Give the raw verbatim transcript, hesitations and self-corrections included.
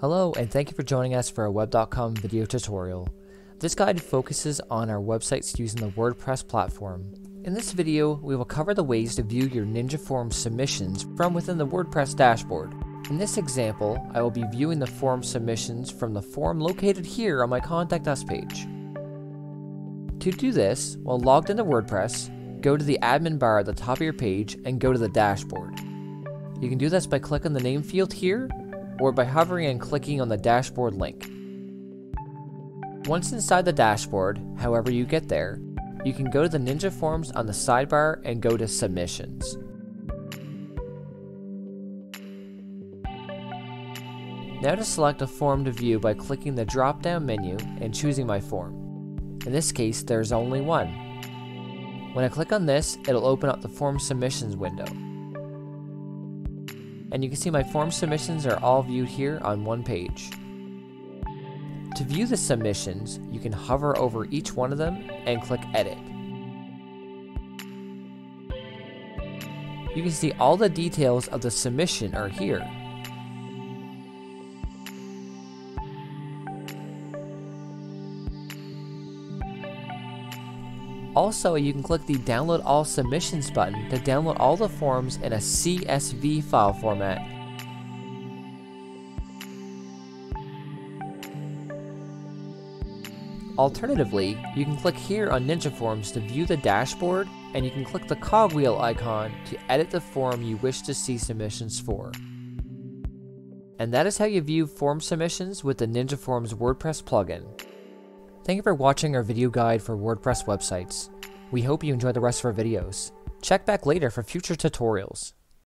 Hello, and thank you for joining us for our web dot com video tutorial. This guide focuses on our websites using the WordPress platform. In this video, we will cover the ways to view your Ninja Forms submissions from within the WordPress dashboard. In this example, I will be viewing the form submissions from the form located here on my Contact Us page. To do this, while logged into WordPress, go to the admin bar at the top of your page and go to the dashboard. You can do this by clicking the name field here, or by hovering and clicking on the dashboard link. Once inside the dashboard, however you get there, you can go to the Ninja Forms on the sidebar and go to Submissions. Now to select a form to view by clicking the drop-down menu and choosing my form. In this case, there's only one. When I click on this, it'll open up the Form Submissions window. And you can see my form submissions are all viewed here on one page. To view the submissions, you can hover over each one of them and click Edit. You can see all the details of the submission are here. Also, you can click the Download All Submissions button to download all the forms in a C S V file format. Alternatively, you can click here on Ninja Forms to view the dashboard, and you can click the cogwheel icon to edit the form you wish to see submissions for. And that is how you view form submissions with the Ninja Forms WordPress plugin. Thank you for watching our video guide for WordPress websites. We hope you enjoy the rest of our videos. Check back later for future tutorials.